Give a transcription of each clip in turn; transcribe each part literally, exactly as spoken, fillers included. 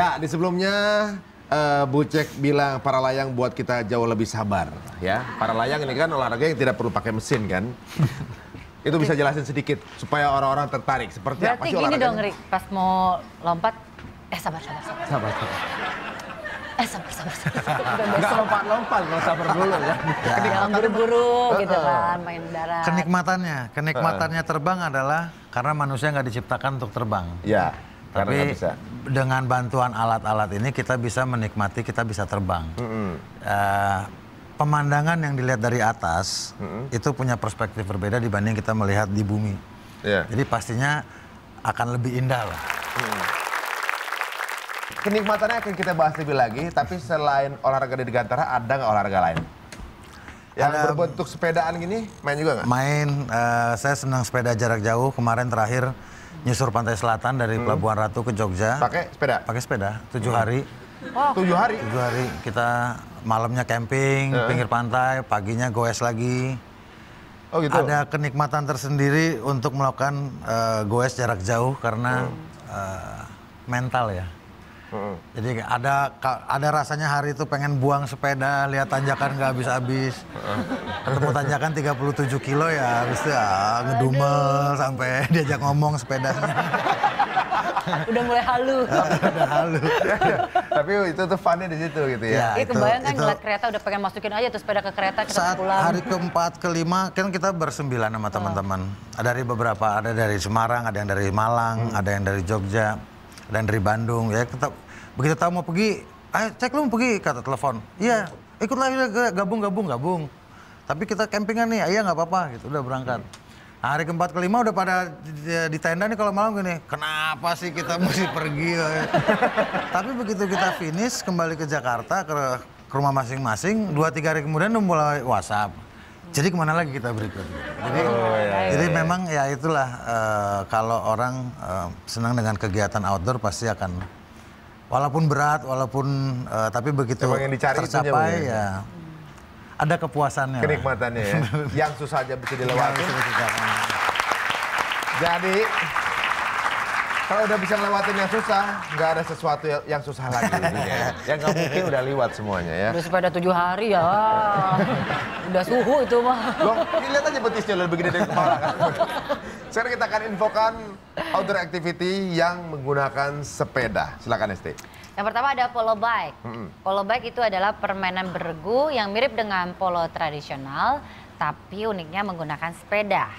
Ya, di sebelumnya uh, Bucek bilang Paralayang buat kita jauh lebih sabar, ya. Paralayang ini kan olahraga yang tidak perlu pakai mesin kan. Itu bisa jelasin sedikit supaya orang-orang tertarik. Seperti berarti apa sih olahraganya? Berarti gini dong, Rik, pas mau lompat, eh sabar, sabar, sabar. Sabar, sabar. Eh sabar, sabar, sabar. Enggak lompat-lompat, enggak sabar dulu ya. Jangan buru-buru gitu kan, main darat. Kenikmatannya, kenikmatannya terbang adalah karena manusia nggak diciptakan untuk terbang. Ya. Tapi bisa. Dengan bantuan alat-alat ini kita bisa menikmati, kita bisa terbang. Mm-hmm. uh, pemandangan yang dilihat dari atas mm-hmm. itu punya perspektif berbeda dibanding kita melihat di bumi. Yeah. Jadi pastinya akan lebih indah lah. Mm-hmm. Kenikmatannya akan kita bahas lebih lagi, tapi selain olahraga di Gantara ada nggak olahraga lain? Yang ada, berbentuk sepedaan gini main juga nggak? Main, uh, saya senang sepeda jarak jauh, kemarin terakhir nyusur pantai selatan dari hmm. Pelabuhan Ratu ke Jogja. Pakai sepeda? Pakai sepeda, tujuh hmm. hari. Oh, tujuh hari? Tujuh hari, kita malamnya camping, uh. pinggir pantai, paginya goes lagi. Oh gitu? Ada kenikmatan tersendiri untuk melakukan uh, goes jarak jauh karena hmm. uh, mental ya. Hmm. Jadi ada ada rasanya hari itu pengen buang sepeda, lihat tanjakan gak habis-habis. Ketemu tanjakan tiga puluh tujuh kilo ya, habis itu ya ngedumel sampai diajak ngomong sepedanya. Udah mulai halu. Udah halu. Ya, ya. Tapi itu tuh funnya di situ gitu ya. Ya, ya kebayang kan ngeliat kereta udah pengen masukin aja tuh sepeda ke kereta kita saat pulang. Hari keempat, kelima kan kita bersembilan sama teman-teman. Oh. Dari beberapa, ada dari Semarang, ada yang dari Malang, hmm. ada yang dari Jogja. Dan dari Bandung ya, tetap begitu tahu mau pergi, ayo cek lu mau pergi, kata telepon. Iya, ikutlah gabung-gabung-gabung. Tapi kita campingan nih, iya nggak apa-apa gitu, udah berangkat. Nah, hari keempat kelima udah pada di tenda nih kalau malam gini, kenapa sih kita mesti pergi? Tapi begitu kita finish kembali ke Jakarta ke, ke rumah masing-masing, dua tiga hari kemudian udah mulai WhatsApp. Jadi kemana lagi kita berikutnya? Jadi, oh, ya, ya, jadi ya. Memang ya itulah uh, kalau orang uh, senang dengan kegiatan outdoor pasti akan walaupun berat, walaupun uh, tapi begitu yang tercapai ya ada kepuasannya. Kenikmatannya ya. Yang susah aja bisa dilewati. Jadi kalau udah bisa ngelewatin yang susah, nggak ada sesuatu yang susah lagi. Ya. Yang nggak mungkin udah lewat semuanya ya. Udah sepeda tujuh hari ya. Udah suhu itu mah. Loh, lihat aja betisnya lebih gede dari kepala kan. Sekarang kita akan infokan outdoor activity yang menggunakan sepeda. Silakan Esti. Yang pertama ada polo bike. Mm-hmm. Polo bike itu adalah permainan bergu yang mirip dengan polo tradisional, tapi uniknya menggunakan sepeda.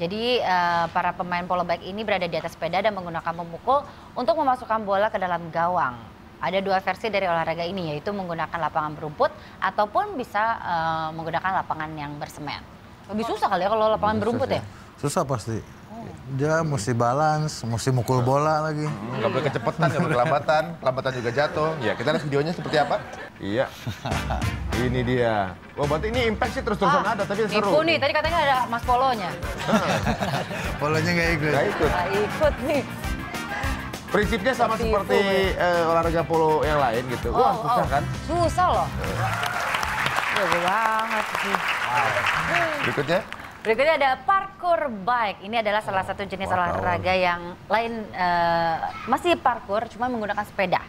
Jadi uh, para pemain polo bike ini berada di atas sepeda dan menggunakan pemukul untuk memasukkan bola ke dalam gawang. Ada dua versi dari olahraga ini, yaitu menggunakan lapangan berumput ataupun bisa uh, menggunakan lapangan yang bersemen. Lebih susah kali ya kalau lapangan susah, berumput ya? Susah pasti. Dia mesti balance, mesti mukul bola lagi. Nggak boleh kecepatan, nggak boleh kelambatan. Kelambatan juga jatuh. Ya, kita lihat videonya seperti apa. Iya. Ini dia. Wah, berarti ini impact sih terus-terusan ah, ada, tapi seru. Ibu nih, tadi katanya ada mas polonya. Polonya nggak ikut. Nggak ikut. Nggak ikut nih. Prinsipnya sama Tipu, seperti uh, olahraga polo yang lain gitu. Oh, wah, susah oh. kan? Susah loh. Gede banget sih. Berikutnya? Berikutnya ada parkour bike. Ini adalah salah satu jenis wow. olahraga yang lain uh, masih parkour, cuma menggunakan sepeda.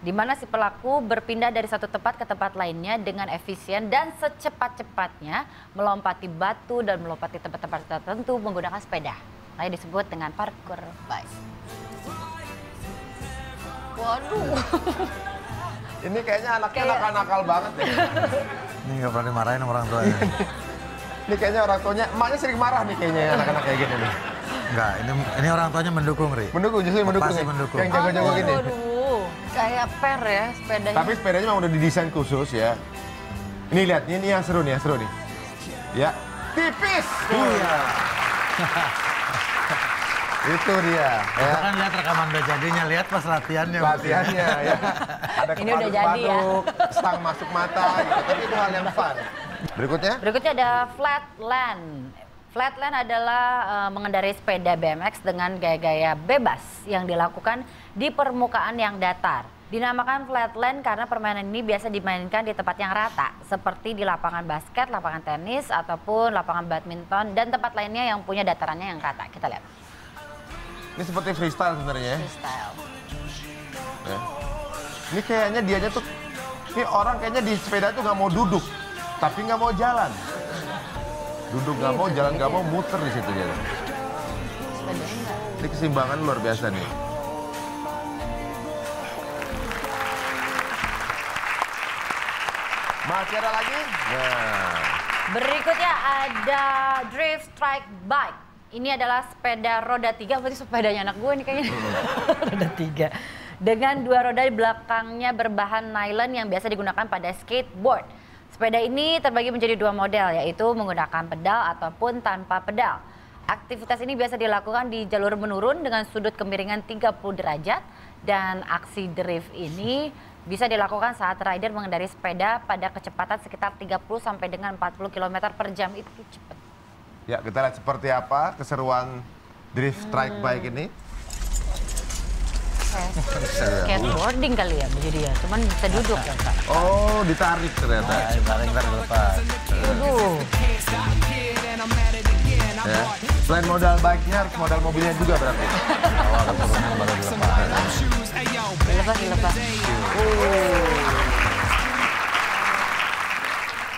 Di mana si pelaku berpindah dari satu tempat ke tempat lainnya dengan efisien dan secepat-cepatnya melompati batu dan melompati tempat-tempat tertentu menggunakan sepeda. Lain disebut dengan parkour bike. Waduh. Ini kayaknya anaknya kayak... nakal-nakal banget ya. Ini nggak pernah dimarahin orang tuanya. Ini kayaknya orang tuanya, emaknya sering marah nih kayaknya anak-anak kayak gini nih. Enggak, ini, ini orang tuanya mendukung, Ri. Mendukung, justru mendukung. Pasti mendukung. Yang jago-jago gini. Aduh, kayak per ya sepedanya. Tapi sepedanya memang udah didesain khusus ya. Ini lihat, ini yang seru nih, yang seru nih. Ya, tipis. Iya. Itu dia. Ya. Kita kan lihat rekaman udah jadinya, lihat pas latihannya. Latihannya ya. Ada ini udah jadi ya. Stang masuk mata, gitu. Tapi itu hal yang fun. Berikutnya? Berikutnya ada Flatland. Flatland adalah uh, mengendarai sepeda B M X dengan gaya-gaya bebas yang dilakukan di permukaan yang datar. Dinamakan Flatland karena permainan ini biasa dimainkan di tempat yang rata, seperti di lapangan basket, lapangan tenis, ataupun lapangan badminton, dan tempat lainnya yang punya datarannya yang rata. Kita lihat. Ini seperti freestyle sebenarnya ya? Freestyle. Ya. Ini kayaknya dianya tuh, ini orang kayaknya di sepeda tuh nggak mau duduk, tapi nggak mau jalan. Duduk nggak mau, jalan nggak mau, muter di situ dia. Ini keseimbangan luar biasa nih. Masih ada lagi? Nah. Berikutnya ada Drift Strike Bike. Ini adalah sepeda roda tiga, berarti sepedanya anak gue nih kayaknya. Roda tiga. Dengan dua roda di belakangnya berbahan nylon yang biasa digunakan pada skateboard. Sepeda ini terbagi menjadi dua model, yaitu menggunakan pedal ataupun tanpa pedal. Aktivitas ini biasa dilakukan di jalur menurun dengan sudut kemiringan tiga puluh derajat. Dan aksi drift ini bisa dilakukan saat rider mengendari sepeda pada kecepatan sekitar tiga puluh sampai dengan empat puluh kilometer per jam. Itu cepat. Ya, kita lihat seperti apa keseruan Drift Strike Bike hmm. ini. Skateboarding kali ya, jadi ya, cuman bisa duduk ya. Oh, ditarik ternyata. Ditarik, tarik lepas. Aduh. Ya. Selain modal bike-nya, harus modal mobilnya juga berarti. Awal keturunan baru dilepas. Dilepas, dilepas.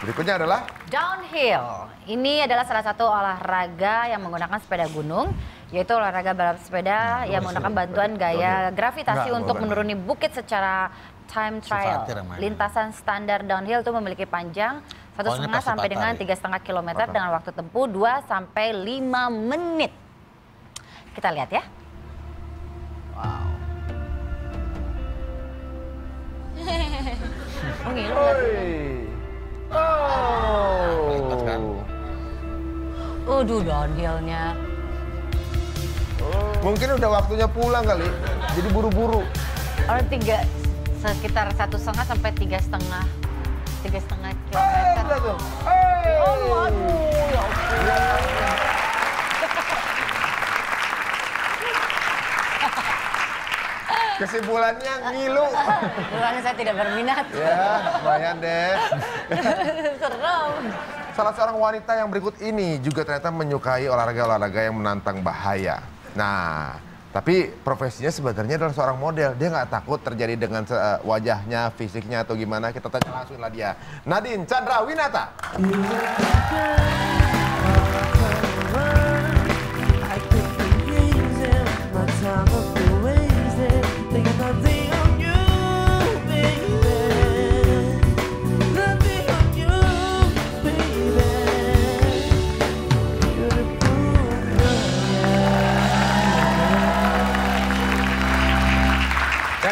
Berikutnya adalah Downhill. Ini adalah salah satu olahraga yang menggunakan sepeda gunung, yaitu olahraga balap sepeda yang menggunakan bantuan gaya gravitasi untuk menuruni bukit secara time trial. Lintasan standar downhill itu memiliki panjang satu koma lima sampai dengan tiga koma lima kilometer dengan waktu tempuh dua sampai lima menit. Kita lihat ya. Wow. Menghilang. Oh, aduh, downhill-nya. Mungkin udah waktunya pulang kali, jadi buru-buru. Orang tiga sekitar satu setengah sampai tiga setengah, tiga setengah kilometer. Oh, kesimpulannya ngilu. Bukannya saya tidak berminat. Ya, lumayan deh. Serem. Salah seorang wanita yang berikut ini juga ternyata menyukai olahraga-olahraga yang menantang bahaya. Nah, tapi profesinya sebenarnya adalah seorang model. Dia nggak takut terjadi dengan wajahnya, fisiknya atau gimana. Kita tanya langsung lah dia. Nadine Chandrawinata.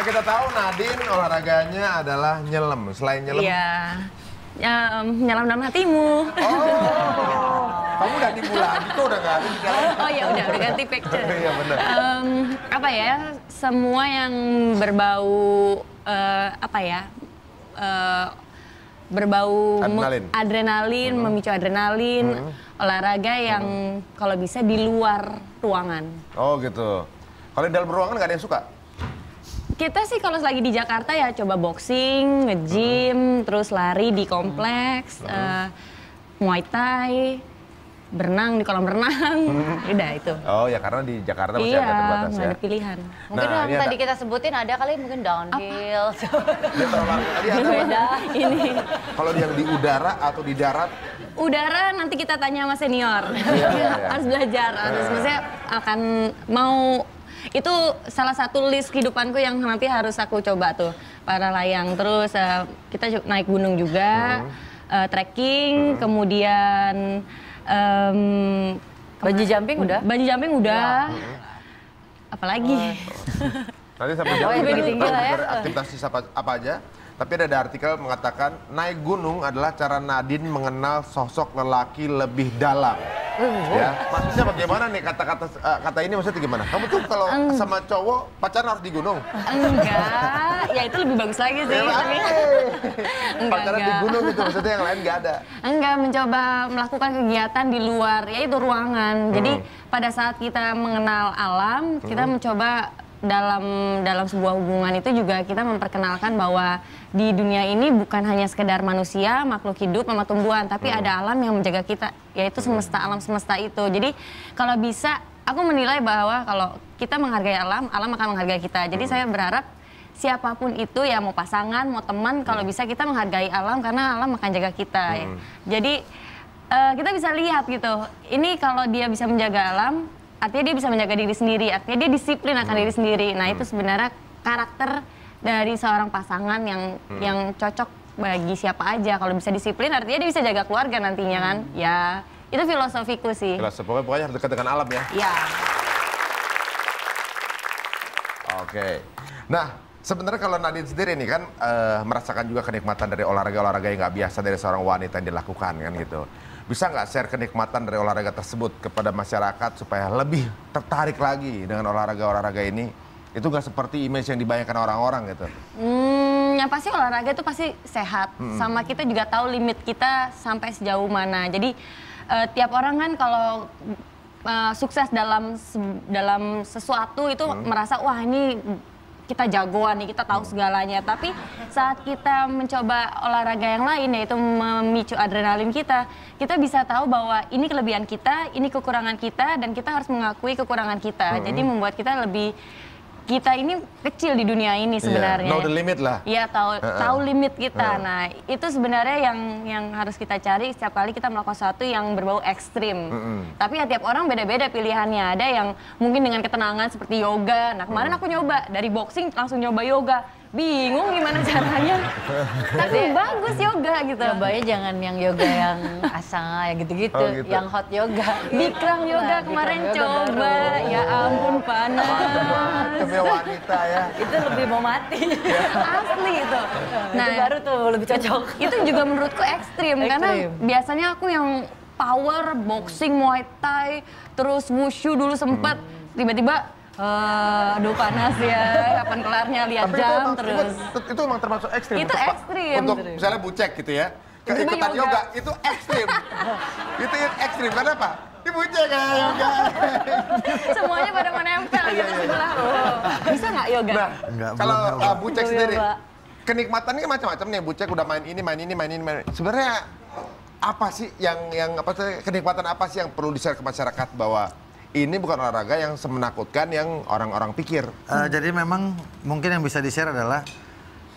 Kita tahu Nadine olahraganya adalah nyelem. Selain nyelem, iya, um, nyelam dalam hatimu. Oh, kamu udah nipu lagi tuh, udah ganti. Oh ya udah, udah ganti picture. Iya benar. Um, apa ya, semua yang berbau uh, apa ya, uh, berbau adrenalin, adrenalin hmm. memicu adrenalin, hmm. olahraga yang hmm. kalau bisa di luar ruangan. Oh gitu. Kalau di dalam ruangan nggak ada yang suka? Kita sih kalau lagi di Jakarta ya coba boxing, nge-gym, uh-huh. terus lari di kompleks, uh-huh. uh, Muay Thai, berenang di kolam renang, uh-huh. udah itu. Oh ya, karena di Jakarta masih iya, agak terbatas ya. Iya, ada pilihan. Mungkin nah, yang tadi kita sebutin ada kali mungkin downhill. Tadi ada beda ini. Kalau yang di udara atau di darat? Udara nanti kita tanya sama senior. Iya, iya, iya. Harus belajar, harus nah. maksudnya akan mau. Itu salah satu list kehidupanku yang nanti harus aku coba tuh. Paralayang, terus uh, kita naik gunung juga, hmm. uh, trekking, hmm. kemudian um, bungee jumping udah? Bungee jumping udah, ya. Apalagi? Oh. Nanti sampai jam kita beraktivitas apa aja. Tapi ada artikel mengatakan naik gunung adalah cara Nadine mengenal sosok lelaki lebih dalam. Uh, ya, maksudnya bagaimana nih kata-kata uh, kata ini maksudnya gimana? Kamu tuh kalau uh, sama cowok pacaran harus di gunung? Enggak, ya itu lebih bagus lagi sih. Ya, tapi... enggak, pacaran enggak. Di gunung itu maksudnya yang lain nggak ada. Enggak, mencoba melakukan kegiatan di luar, yaitu ruangan. Jadi hmm. pada saat kita mengenal alam, kita hmm. mencoba dalam dalam sebuah hubungan itu juga kita memperkenalkan bahwa di dunia ini bukan hanya sekedar manusia, makhluk hidup, sama tumbuhan, tapi hmm. ada alam yang menjaga kita, yaitu semesta, alam semesta itu. Jadi kalau bisa, aku menilai bahwa kalau kita menghargai alam, alam akan menghargai kita. Jadi hmm. saya berharap siapapun itu ya, mau pasangan, mau teman, kalau hmm. bisa kita menghargai alam karena alam akan jaga kita. Hmm. Ya. Jadi uh, kita bisa lihat gitu, ini kalau dia bisa menjaga alam, artinya dia bisa menjaga diri sendiri, artinya dia disiplin akan hmm. diri sendiri. Nah hmm. itu sebenarnya karakter dari seorang pasangan yang hmm. yang cocok bagi siapa aja. Kalau bisa disiplin, artinya dia bisa jaga keluarga nantinya kan. Hmm. Ya itu filosofiku sih. Filosofi, pokoknya harus dekat dengan alam ya. Iya. Oke. Nah. Sebenarnya kalau Nadine sendiri nih kan uh, merasakan juga kenikmatan dari olahraga-olahraga yang nggak biasa dari seorang wanita yang dilakukan kan gitu. Bisa nggak share kenikmatan dari olahraga tersebut kepada masyarakat supaya lebih tertarik lagi dengan olahraga-olahraga ini? Itu nggak seperti image yang dibayangkan orang-orang gitu. Hmm, yang pasti olahraga itu pasti sehat. Hmm. Sama kita juga tahu limit kita sampai sejauh mana. Jadi uh, tiap orang kan kalau uh, sukses dalam dalam sesuatu itu hmm. merasa wah ini kita jagoan nih, kita tahu segalanya. Tapi saat kita mencoba olahraga yang lain, yaitu memicu adrenalin kita, kita bisa tahu bahwa ini kelebihan kita, ini kekurangan kita, dan kita harus mengakui kekurangan kita. Hmm. Jadi membuat kita lebih, kita ini kecil di dunia ini sebenarnya. Yeah, know the limit lah. Iya, tahu uh-uh. tahu limit kita. Uh. Nah, itu sebenarnya yang yang harus kita cari setiap kali kita melakukan sesuatu yang berbau ekstrim. Uh-uh. Tapi ya, tiap orang beda-beda pilihannya. Ada yang mungkin dengan ketenangan seperti yoga. Nah, kemarin uh. aku nyoba dari boxing langsung nyoba yoga. Bingung gimana caranya. Tapi bagus yoga gitu. Cobain jangan yang yoga yang asana yang gitu-gitu, oh, gitu. Yang hot yoga. Bikram yoga nah, kemarin Bikram yoga coba. Baru. Ya ampun panas. Demi wanita ya. Itu lebih mau mati. Asli itu. Nah, itu baru tuh lebih cocok. Itu juga menurutku ekstrim, ekstrim. Karena biasanya aku yang power, boxing, Muay Thai, terus Wushu dulu sempat hmm. tiba-tiba Uh, aduh panas ya, kapan kelarnya, lihat tapi jam itu terus. Itu, itu emang termasuk ekstrim. Itu ekstrim. Untuk misalnya Bucek gitu ya, ke ikutan yoga. yoga, itu ekstrim. Itu ekstrim, karena apa? Ini Bucek kayak yoga. Semuanya pada menempel gitu sebelah. Oh, bisa nggak yoga? Nah, enggak, kalau uh, Bucek belum sendiri, yoga. Kenikmatannya macam-macam nih. Bucek udah main ini, main ini, main ini, main ini. Sebenarnya apa sih yang, yang apa kenikmatan apa sih yang perlu di-share ke masyarakat bahwa ini bukan olahraga yang semenakutkan yang orang-orang pikir. Uh, hmm. Jadi memang mungkin yang bisa di-share adalah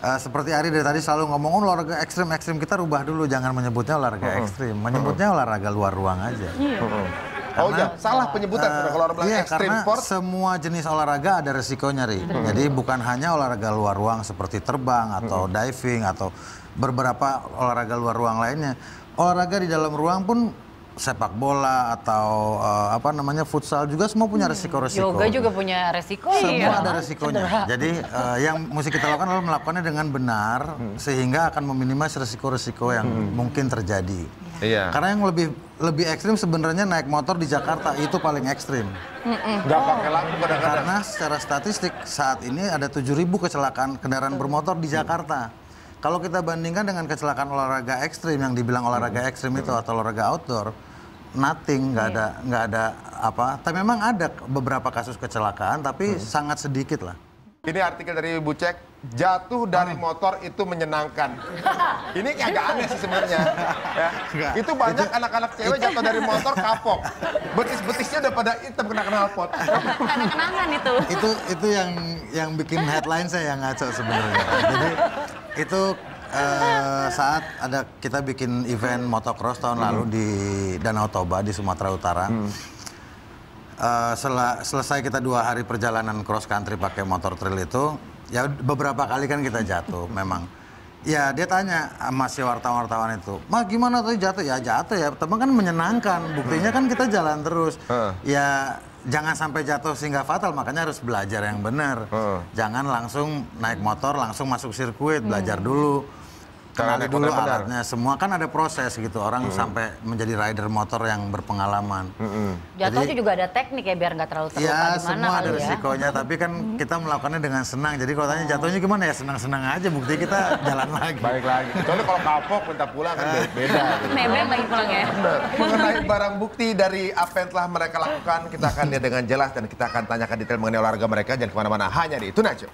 uh, seperti Ari dari tadi selalu ngomong oh, olahraga ekstrim-ekstrim, kita rubah dulu, jangan menyebutnya olahraga uh-huh. ekstrim, menyebutnya uh-huh. olahraga luar ruang aja. Yeah. Uh-huh. Karena, oh ya, salah penyebutan uh, kalau olahraga iya, ekstrim karena sport. Semua jenis olahraga ada resikonya, Ri. Hmm. Jadi bukan hanya olahraga luar ruang seperti terbang atau hmm. diving atau beberapa olahraga luar ruang lainnya. Olahraga di dalam ruang pun sepak bola atau uh, apa namanya futsal juga semua punya resiko-resiko. Yoga juga punya resiko. Semua iya. ada resikonya. Cedera. Jadi uh, yang mesti kita lakukan adalah melakukannya dengan benar hmm. sehingga akan meminimalis resiko-resiko yang hmm. mungkin terjadi. Iya. Karena yang lebih lebih ekstrim sebenarnya naik motor di Jakarta itu paling ekstrim. Nggak pakai lampu kadang-kadang. Karena secara statistik saat ini ada tujuh ribu kecelakaan kendaraan bermotor di Jakarta. Kalau kita bandingkan dengan kecelakaan olahraga ekstrim yang dibilang olahraga ekstrim itu atau olahraga outdoor, nothing, nggak ada, nggak ada apa. Tapi memang ada beberapa kasus kecelakaan, tapi hmm. sangat sedikit lah. Ini artikel dari Bucek, jatuh dari hmm. motor itu menyenangkan. Ini agak aneh sih sebenarnya. Ya. Itu banyak anak-anak cewek jatuh dari motor kapok. Betis-betisnya udah pada hitam kena knalpot. Kena kenangan itu. Itu itu yang yang bikin headline saya yang ngaco sebenarnya. Jadi itu uh, saat ada kita bikin event motocross tahun hmm. lalu di Danau Toba di Sumatera Utara. Hmm. Uh, sel- selesai kita dua hari perjalanan cross country pakai motor trail itu, ya beberapa kali kan kita jatuh memang. Ya dia tanya sama si wartawan-wartawan itu, "Mah gimana tadi jatuh?" "Ya jatuh ya, teman kan menyenangkan, buktinya kan kita jalan terus." Uh. Ya jangan sampai jatuh sehingga fatal, makanya harus belajar yang benar. Uh. Jangan langsung naik motor, langsung masuk sirkuit, belajar dulu. Kenali dulu alatnya, semua kan ada proses gitu, orang mm-hmm. sampai menjadi rider motor yang berpengalaman. Mm-hmm. Jatuhnya juga ada teknik ya biar nggak terlalu terluka ya, gimana. Semua ada risikonya, ya. Tapi kan mm-hmm. kita melakukannya dengan senang. Jadi kalau tanya jatuhnya gimana ya senang-senang aja, bukti kita jalan lagi. Balik lagi. Soalnya kalau kapok minta pulang kan beda. Nebeng lagi pulang ya. Mengenai barang bukti dari apa yang telah mereka lakukan, kita akan lihat dengan jelas dan kita akan tanyakan detail mengenai olahraga mereka. Jangan kemana-mana, hanya di Tonight Show.